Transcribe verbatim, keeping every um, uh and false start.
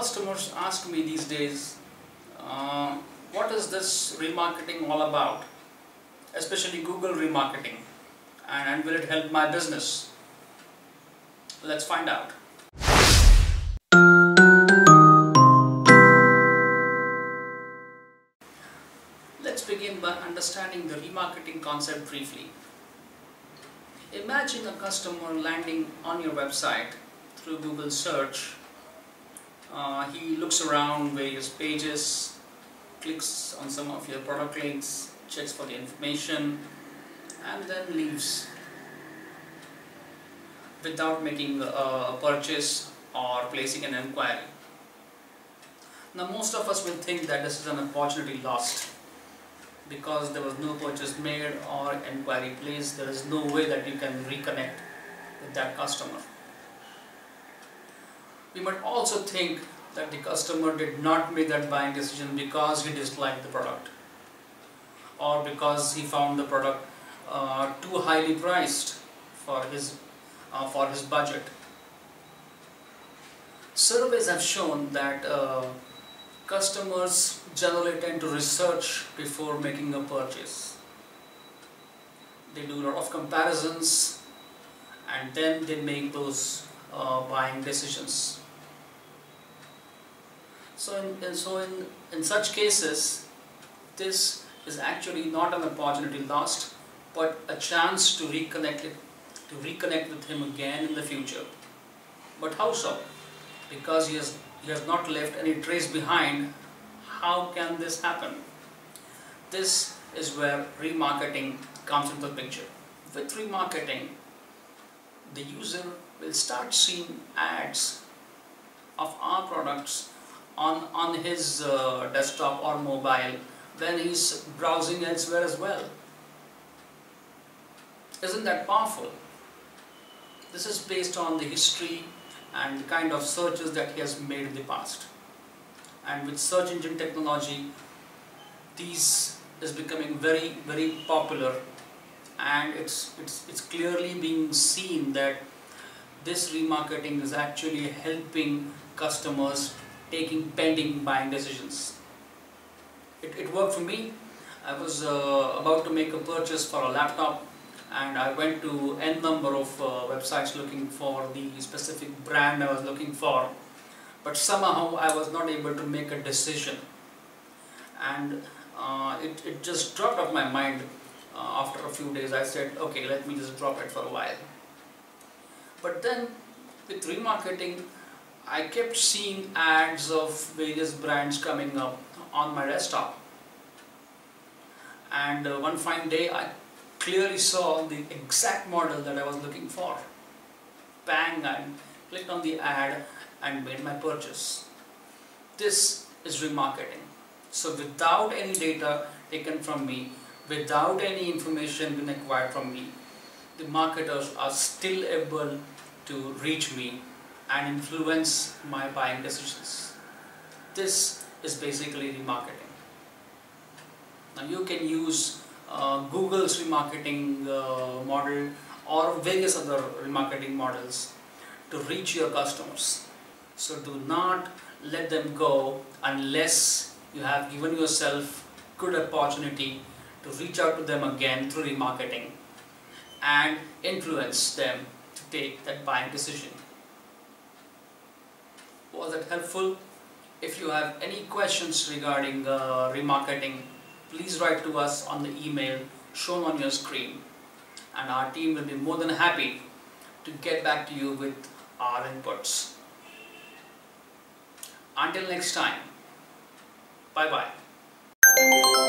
customers ask me these days, uh, what is this remarketing all about, especially Google remarketing, and, and will it help my business? Let's find out. Let's begin by understanding the remarketing concept briefly. Imagine a customer landing on your website through Google search. Uh, he looks around various pages, clicks on some of your product links, checks for the information, and then leaves without making a purchase or placing an inquiry. Now, most of us will think that this is an opportunity lost because there was no purchase made or inquiry placed. There is no way that you can reconnect with that customer. We might also think that the customer did not make that buying decision because he disliked the product, or because he found the product uh, too highly priced for his, uh, for his budget. Surveys have shown that uh, customers generally tend to research before making a purchase. They do a lot of comparisons and then they make those uh, buying decisions. So in, in, so in, in such cases, this is actually not an opportunity lost, but a chance to reconnect it, to reconnect with him again in the future. But how so? Because he has, he has not left any trace behind. How can this happen? This is where remarketing comes into the picture. With remarketing, the user will start seeing ads of our products On, on his uh, desktop or mobile when he's browsing elsewhere as well. Isn't that powerful? This is based on the history and the kind of searches that he has made in the past. And with search engine technology, these is becoming very, very popular, and it's, it's, it's clearly being seen that this remarketing is actually helping customers taking pending buying decisions. It, it worked for me. I was uh, about to make a purchase for a laptop, and I went to n number of uh, websites looking for the specific brand I was looking for, but somehow I was not able to make a decision, and uh, it, it just dropped off my mind. Uh, after a few days I said, okay, let me just drop it for a while. But then with remarketing, I kept seeing ads of various brands coming up on my desktop, and uh, one fine day I clearly saw the exact model that I was looking for. Bang! I clicked on the ad and made my purchase. This is remarketing. So without any data taken from me, without any information being acquired from me, the marketers are still able to reach me and influence my buying decisions. This is basically remarketing. Now you can use uh, Google's remarketing uh, model or various other remarketing models to reach your customers. So do not let them go unless you have given yourself good opportunity to reach out to them again through remarketing and influence them to take that buying decision. Was that helpful? If you have any questions regarding uh, remarketing, please write to us on the email shown on your screen, and our team will be more than happy to get back to you with our inputs. Until next time, bye bye.